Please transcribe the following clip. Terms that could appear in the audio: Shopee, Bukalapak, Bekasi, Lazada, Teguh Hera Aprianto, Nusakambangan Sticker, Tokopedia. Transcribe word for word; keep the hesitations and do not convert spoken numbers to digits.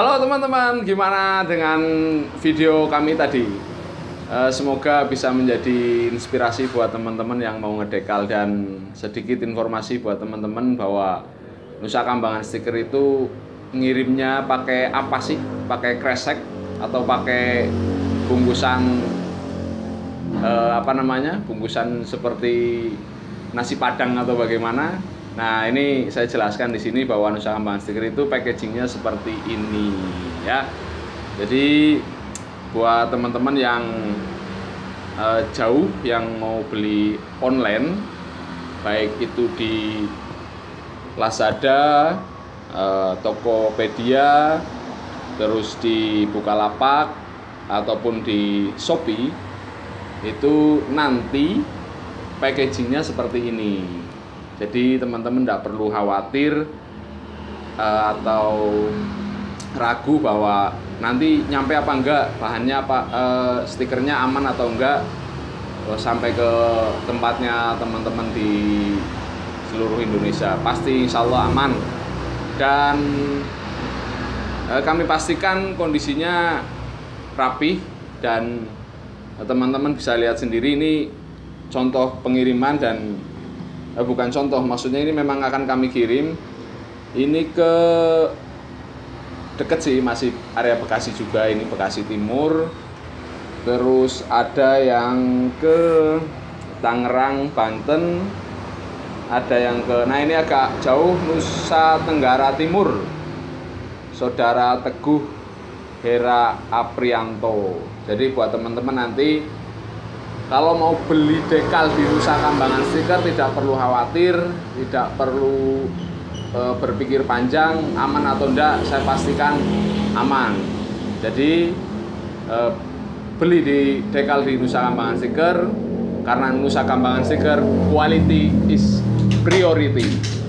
Halo teman-teman, gimana dengan video kami tadi? Semoga bisa menjadi inspirasi buat teman-teman yang mau ngedekal, dan sedikit informasi buat teman-teman bahwa Nusakambangan Sticker itu ngirimnya pakai apa sih? Pakai kresek atau pakai bungkusan eh, apa namanya? Bungkusan seperti nasi padang atau bagaimana? Nah, ini saya jelaskan di sini bahwa Nusakambangan Sticker itu packagingnya seperti ini ya. Jadi buat teman-teman yang e, jauh yang mau beli online, baik itu di Lazada, e, Tokopedia, terus di Bukalapak ataupun di Shopee, itu nanti packagingnya seperti ini. Jadi teman-teman tidak perlu khawatir uh, atau ragu bahwa nanti nyampe apa enggak, bahannya apa, uh, stikernya aman atau enggak, uh, sampai ke tempatnya teman-teman di seluruh Indonesia. Pasti insya Allah aman, dan uh, kami pastikan kondisinya rapih, dan teman-teman uh, bisa lihat sendiri ini contoh pengiriman. Dan Eh, bukan contoh, maksudnya ini memang akan kami kirim ini ke deket sih, masih area Bekasi juga, ini Bekasi Timur, terus ada yang ke Tangerang, Banten, ada yang ke, nah ini agak jauh, Nusa Tenggara Timur, saudara Teguh Hera Aprianto. Jadi buat teman-teman nanti kalau mau beli dekal di Nusakambangan Sticker, tidak perlu khawatir, tidak perlu e, berpikir panjang, aman atau enggak, saya pastikan aman. Jadi e, beli di dekal di Nusakambangan Sticker, karena Nusakambangan Sticker quality is priority.